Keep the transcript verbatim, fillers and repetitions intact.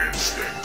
instinct.